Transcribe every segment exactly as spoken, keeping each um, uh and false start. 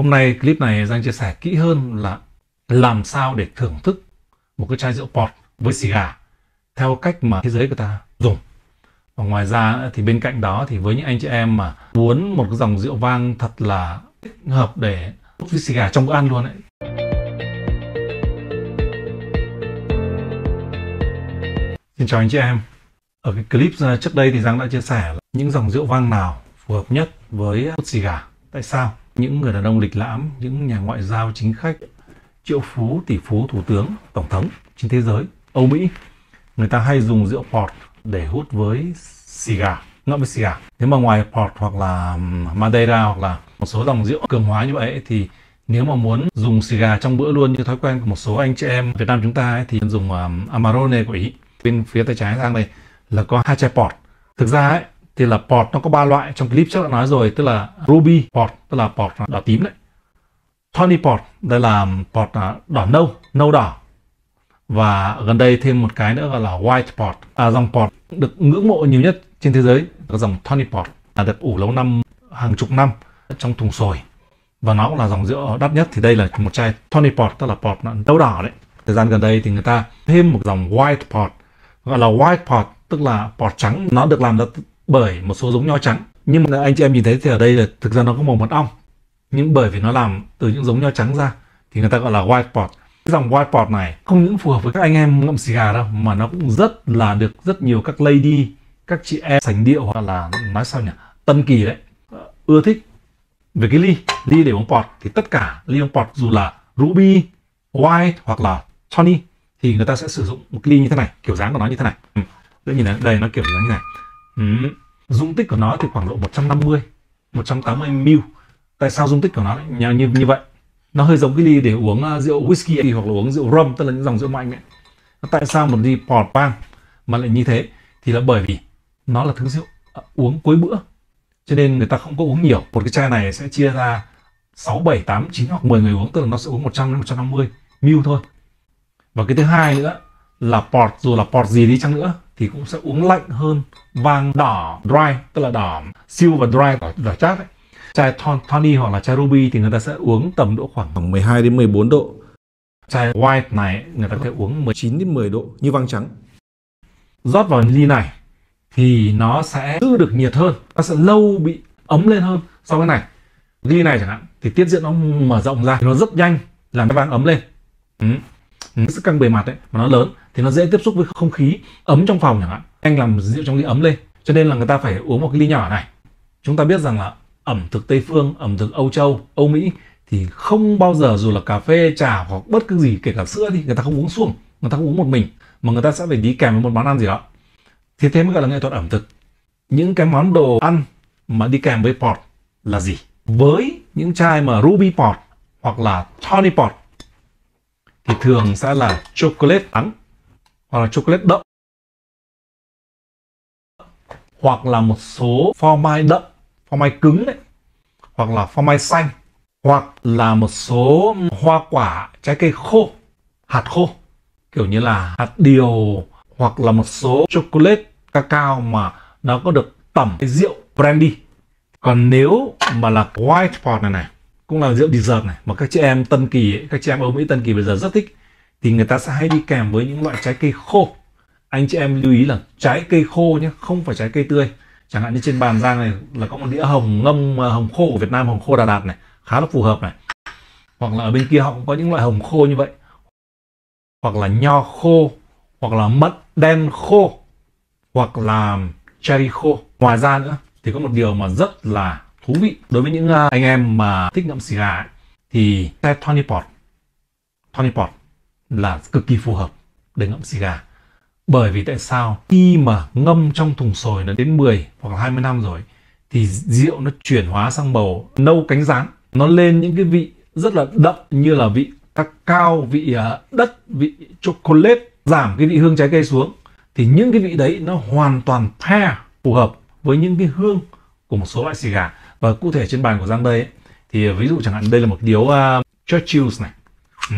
Hôm nay clip này Giang chia sẻ kỹ hơn là làm sao để thưởng thức một cái chai rượu port với xì gà theo cách mà thế giới người ta dùng. Và ngoài ra thì bên cạnh đó thì với những anh chị em mà muốn một cái dòng rượu vang thật là thích hợp để hút với xì gà trong bữa ăn luôn ấy. Xin chào anh chị em. Ở cái clip trước đây thì Giang đã chia sẻ là những dòng rượu vang nào phù hợp nhất với hút xì gà. Tại sao? Những người đàn ông lịch lãm, những nhà ngoại giao, chính khách, triệu phú, tỷ phú, thủ tướng, tổng thống trên thế giới, Âu Mỹ, người ta hay dùng rượu port để hút với xì gà, ngậm với xì gà. Nếu mà ngoài port hoặc là Madeira hoặc là một số dòng rượu cường hóa như vậy thì nếu mà muốn dùng xì gà trong bữa luôn như thói quen của một số anh chị em Việt Nam chúng ta ấy, thì dùng Amarone của Ý. Bên phía tay trái sang đây là có hai chai port. Thực ra ấy, thì là port nó có ba loại, trong clip trước đã nói rồi, tức là ruby port, tức là port đỏ tím đấy, Tony port, đây là port đỏ nâu, nâu đỏ, và gần đây thêm một cái nữa gọi là white port. À, dòng port được ngưỡng mộ nhiều nhất trên thế giới là dòng Tony port, là được ủ lâu năm, hàng chục năm trong thùng sồi, và nó cũng là dòng rượu đắt nhất. Thì đây là một chai Tony port, tức là port nâu đỏ đấy. Thời gian gần đây thì người ta thêm một dòng white port, gọi là white port, tức là port trắng. Nó được làm ra bởi một số giống nho trắng, nhưng mà anh chị em nhìn thấy thì ở đây là thực ra nó có màu mật ong, nhưng bởi vì nó làm từ những giống nho trắng ra thì người ta gọi là white port. Cái dòng white port này không những phù hợp với các anh em ngậm xì gà đâu, mà nó cũng rất là được rất nhiều các lady, các chị em sành điệu, hoặc là nói sao nhỉ, tân kỳ đấy, ưa thích. Về cái ly ly để uống port thì tất cả ly uống port, dù là ruby, white hoặc là Tony, thì người ta sẽ sử dụng một ly như thế này, kiểu dáng của nó như thế này. Ừ. Để nhìn này, đây nó kiểu dáng như này. Ừ. Dung tích của nó thì khoảng độ một trăm năm mươi, một trăm tám mươi mi li lít. Tại sao dung tích của nó lại như, như vậy? Nó hơi giống cái ly để uống uh, rượu whisky hoặc là uống rượu rum, tức là những dòng rượu mạnh ấy. Tại sao một ly port vang mà lại như thế? Thì là bởi vì nó là thứ rượu uh, uống cuối bữa, cho nên người ta không có uống nhiều. Một cái chai này sẽ chia ra sáu, bảy, tám, chín hoặc mười người uống, tức là nó sẽ uống một trăm đến một trăm năm mươi mi li lít thôi. Và cái thứ hai nữa là port, dù là port gì đi chăng nữa thì cũng sẽ uống lạnh hơn vang đỏ dry, tức là đỏ siêu và dry, đỏ, đỏ chát ấy. Chai Tony hoặc là chai ruby thì người ta sẽ uống tầm độ khoảng mười hai đến mười bốn độ. Chai white này người ta sẽ uống mười chín đến mười độ như vang trắng. Rót vào ly này thì nó sẽ giữ được nhiệt hơn, nó sẽ lâu bị ấm lên hơn so với này. Ly này chẳng hạn thì tiết diện nó mở rộng ra, nó rất nhanh làm cái vang ấm lên. Ừ. Sức căng bề mặt ấy mà nó lớn thì nó dễ tiếp xúc với không khí ấm trong phòng chẳng hạn, anh làm rượu trong ly ấm lên, cho nên là người ta phải uống một cái ly nhỏ này. Chúng ta biết rằng là ẩm thực Tây phương, ẩm thực Âu Châu, Âu Mỹ thì không bao giờ, dù là cà phê, trà hoặc bất cứ gì, kể cả sữa, thì người ta không uống suông, người ta không uống một mình, mà người ta sẽ phải đi kèm với một món ăn gì đó. Thế thế mới gọi là nghệ thuật ẩm thực. Những cái món đồ ăn mà đi kèm với port là gì? Với những chai mà ruby port hoặc là Tony port thì thường sẽ là chocolate trắng, hoặc là chocolate đậm, hoặc là một số phô mai đậm, phô mai cứng đấy, hoặc là phô mai xanh, hoặc là một số hoa quả, trái cây khô, hạt khô, kiểu như là hạt điều, hoặc là một số chocolate cacao mà nó có được tẩm cái rượu brandy. Còn nếu mà là white port này này, cũng là rượu dessert này, mà các chị em tân kỳ ấy, các chị em Âu Mỹ tân kỳ bây giờ rất thích, thì người ta sẽ hay đi kèm với những loại trái cây khô. Anh chị em lưu ý là trái cây khô nhé, không phải trái cây tươi. Chẳng hạn như trên bàn Giang này là có một đĩa hồng ngâm, hồng khô của Việt Nam, hồng khô Đà Lạt này, khá là phù hợp này. Hoặc là ở bên kia họ cũng có những loại hồng khô như vậy, hoặc là nho khô, hoặc là mận đen khô, hoặc là cherry khô. Ngoài ra nữa thì có một điều mà rất là thú vị đối với những anh em mà thích ngậm xì gà ấy, thì chai Tony port, Tony port là cực kỳ phù hợp để ngậm xì gà. Bởi vì tại sao? Khi mà ngâm trong thùng sồi nó đến mười hoặc là hai mươi năm rồi thì rượu nó chuyển hóa sang màu nâu cánh gián, nó lên những cái vị rất là đậm như là vị cacao, vị đất, vị chocolate, giảm cái vị hương trái cây xuống, thì những cái vị đấy nó hoàn toàn pair, phù hợp với những cái hương của một số loại xì gà. Và cụ thể trên bàn của Giang đây ấy, thì ví dụ chẳng hạn đây là một điếu uh, Churchill này. Ừ.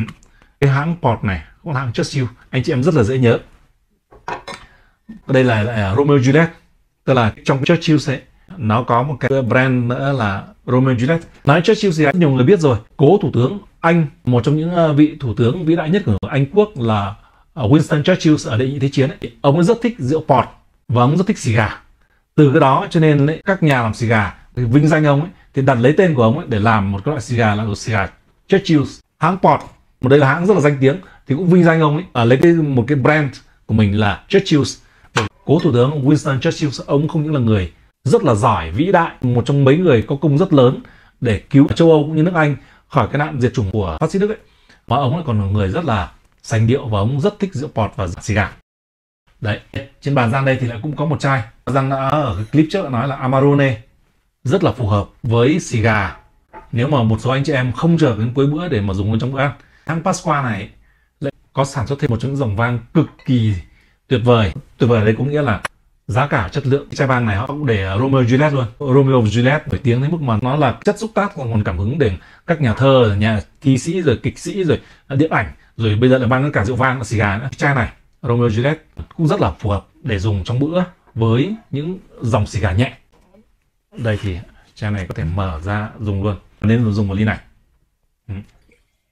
Cái hãng port này cũng là hãng Churchill, anh chị em rất là dễ nhớ. Đây là, là Romeo Juliet, tức là trong Churchill ấy nó có một cái brand nữa là Romeo Juliet. Nói Churchill thì nhiều người biết rồi. Cố thủ tướng Anh, một trong những vị thủ tướng vĩ đại nhất của Anh quốc là Winston Churchill ở Đệ Nhị Thế Chiến ấy. Ông ấy rất thích rượu port và ông rất thích xì gà. Từ cái đó cho nên ấy, các nhà làm xì gà thì vinh danh ông ấy, thì đặt lấy tên của ông ấy để làm một cái loại xì gà là xì gà Churchill. Hãng port, một đây là hãng rất là danh tiếng, thì cũng vinh danh ông ấy, à, lấy cái một cái brand của mình là Churchill. Cố thủ tướng Winston Churchill ông không những là người rất là giỏi, vĩ đại, một trong mấy người có công rất lớn để cứu châu Âu cũng như nước Anh khỏi cái nạn diệt chủng của phát xít Đức ấy, mà ông ấy còn là người rất là sành điệu và ông rất thích rượu port và xì gà. Đấy, trên bàn Giang đây thì lại cũng có một chai. Giang đã ở cái clip trước đã nói là Amarone rất là phù hợp với xì gà. Nếu mà một số anh chị em không chờ đến cuối bữa để mà dùng nó trong bữa ăn, hãng Pasqua này lại có sản xuất thêm một trong những dòng vang cực kỳ tuyệt vời. Tuyệt vời đấy cũng nghĩa là giá cả, chất lượng. Chai vang này họ cũng để Romeo Juliet luôn. Romeo Juliet nổi tiếng đến mức mà nó là chất xúc tác, còn nguồn cảm hứng để các nhà thơ, nhà thi sĩ, rồi kịch sĩ, rồi điện ảnh, rồi bây giờ lại mang cả rượu vang, xì gà nữa. Chai này Romeo Juliet cũng rất là phù hợp để dùng trong bữa với những dòng xì gà nhẹ. Đây thì chai này có thể mở ra dùng luôn. Nên dùng một ly này. Ừ.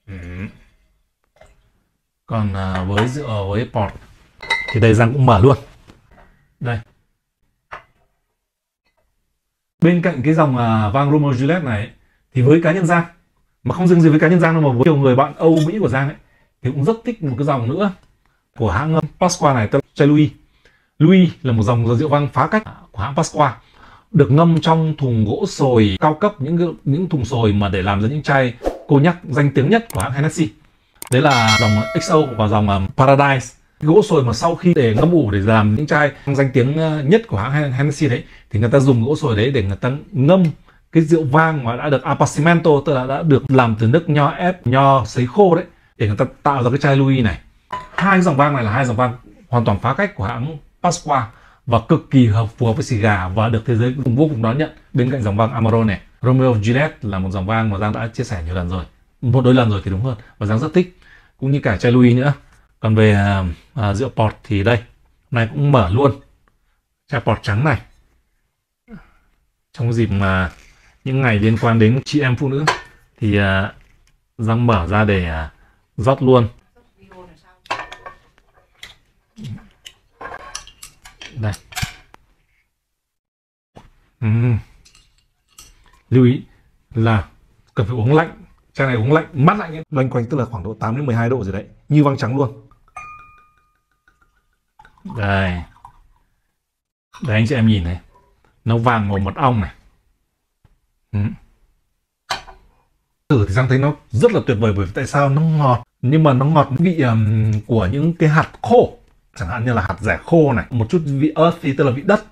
Ừ. Còn à, với rượu với port thì đây Giang cũng mở luôn. Đây. Bên cạnh cái dòng à, vang Romeo Juliet này thì với cá nhân Giang, mà không riêng gì với cá nhân Giang đâu mà với nhiều người bạn Âu Mỹ của Giang ấy, thì cũng rất thích một cái dòng nữa của hãng Pasqua này, tên chai Louis. Louis là một dòng rượu vang phá cách của hãng Pasqua, được ngâm trong thùng gỗ sồi cao cấp, những những thùng sồi mà để làm ra những chai cognac danh tiếng nhất của hãng Hennessy. Đấy là dòng ích ô và dòng Paradise. Gỗ sồi mà sau khi để ngâm ủ để làm những chai danh tiếng nhất của hãng Hennessy đấy, thì người ta dùng gỗ sồi đấy để người ta ngâm cái rượu vang mà đã được Appassimento, tức là đã được làm từ nước nho ép, nho sấy khô đấy, để người ta tạo ra cái chai Louis này. Hai dòng vang này là hai dòng vang hoàn toàn phá cách của hãng Pasqua và cực kỳ hợp phù hợp với xì gà và được thế giới vô cùng đón nhận. Bên cạnh dòng vang Amarone này, Romeo Gigliet là một dòng vang mà Giang đã chia sẻ nhiều lần rồi, một đôi lần rồi thì đúng hơn, và Giang rất thích, cũng như cả chai Louis nữa. Còn về à, à, rượu port thì đây, này cũng mở luôn chai port trắng này trong dịp mà những ngày liên quan đến chị em phụ nữ thì à, Giang mở ra để à, rót luôn. Đây. Uhm. Lưu ý là cần phải uống lạnh. Chai này uống lạnh, mát lạnh ấy. Loanh quanh tức là khoảng độ tám đến mười hai độ rồi đấy. Như vang trắng luôn. Đây. Đây anh chị em nhìn này. Nó vàng màu mật ong này. uhm. Thử thì Giang thấy nó rất là tuyệt vời. Bởi vì tại sao nó ngọt, nhưng mà nó ngọt vị um, của những cái hạt khô, chẳng hạn như là hạt dẻ khô này, một chút vị earthy tức là vị đất,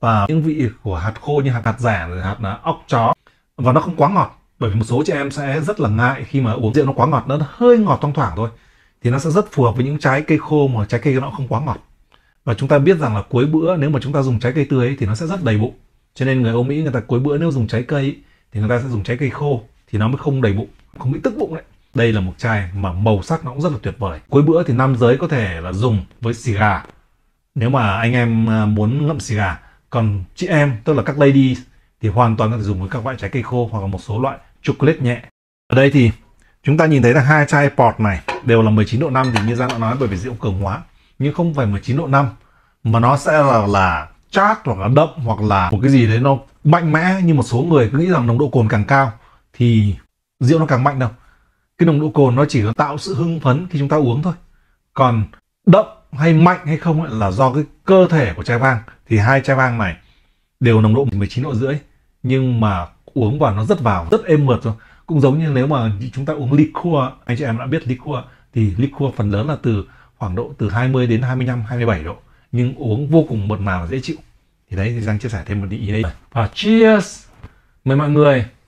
và những vị của hạt khô như hạt hạt dẻ, hạt là óc chó. Và nó không quá ngọt, bởi vì một số chị em sẽ rất là ngại khi mà uống rượu nó quá ngọt, nó hơi ngọt thoang thoảng thôi, thì nó sẽ rất phù hợp với những trái cây khô mà trái cây nó không quá ngọt. Và chúng ta biết rằng là cuối bữa nếu mà chúng ta dùng trái cây tươi ấy, thì nó sẽ rất đầy bụng, cho nên người Âu Mỹ người ta cuối bữa nếu dùng trái cây ấy, thì người ta sẽ dùng trái cây khô thì nó mới không đầy bụng, không bị tức bụng đấy. Đây là một chai mà màu sắc nó cũng rất là tuyệt vời. Cuối bữa thì nam giới có thể là dùng với xì gà, nếu mà anh em muốn ngậm xì gà. Còn chị em, tức là các ladies, thì hoàn toàn có thể dùng với các loại trái cây khô hoặc là một số loại chocolate nhẹ. Ở đây thì chúng ta nhìn thấy là hai chai port này đều là mười chín độ năm, thì như Giang đã nói, bởi vì rượu cường hóa. Nhưng không phải mười chín độ năm mà nó sẽ là, là chát hoặc là đậm hoặc là một cái gì đấy nó mạnh mẽ. Như một số người cứ nghĩ rằng nồng độ cồn càng cao thì rượu nó càng mạnh đâu. Cái nồng độ cồn nó chỉ có tạo sự hưng phấn khi chúng ta uống thôi. Còn đậm hay mạnh hay không ấy là do cái cơ thể của chai vang. Thì hai chai vang này đều nồng độ mười chín độ rưỡi, nhưng mà uống vào nó rất vào, rất êm mượt rồi. Cũng giống như nếu mà chúng ta uống liqueur, anh chị em đã biết liqueur, thì liqueur phần lớn là từ khoảng độ từ hai mươi đến hai mươi lăm, hai mươi bảy độ, nhưng uống vô cùng mượt mà và dễ chịu. Thì đấy thì Giang chia sẻ thêm một ý đấy. Và cheers! Mời mọi người!